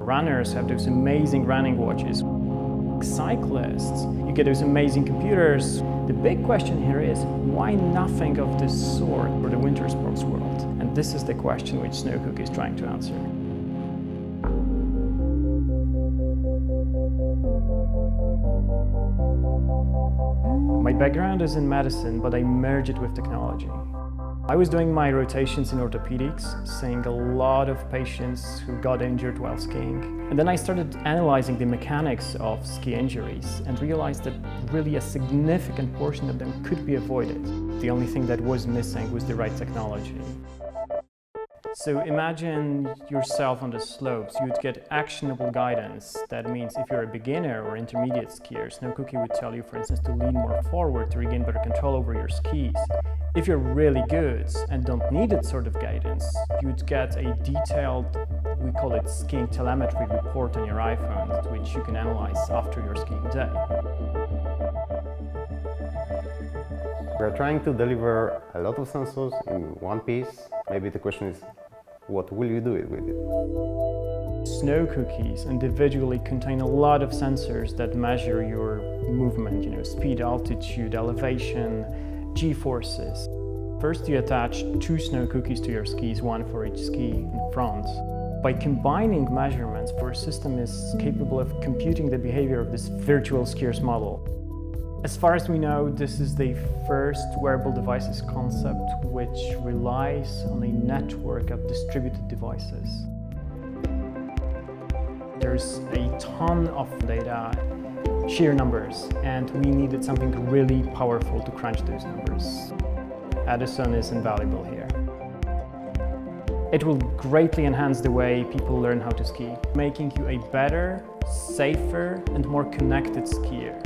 Runners have those amazing running watches. Cyclists, you get those amazing computers. The big question here is, why nothing of this sort for the winter sports world? And this is the question which Snowcookies is trying to answer. My background is in medicine, but I merged it with technology. I was doing my rotations in orthopedics, seeing a lot of patients who got injured while skiing. And then I started analyzing the mechanics of ski injuries and realized that really a significant portion of them could be avoided. The only thing that was missing was the right technology. So imagine yourself on the slopes, you'd get actionable guidance. That means if you're a beginner or intermediate skier, Snowcookie would tell you, for instance, to lean more forward to regain better control over your skis. If you're really good and don't need that sort of guidance, you'd get a detailed, we call it skiing telemetry report on your iPhone, which you can analyze after your skiing day. We're trying to deliver a lot of sensors in one piece. Maybe the question is, what will you do with it? Snowcookies individually contain a lot of sensors that measure your movement, speed, altitude, elevation, g-forces. First, you attach two Snowcookies to your skis, one for each ski in front. By combining measurements, our system is capable of computing the behavior of this virtual skier's model. As far as we know, this is the first wearable devices concept which relies on a network of distributed devices. There's a ton of data, sheer numbers, and we needed something really powerful to crunch those numbers. Edison is invaluable here. It will greatly enhance the way people learn how to ski, making you a better, safer, and more connected skier.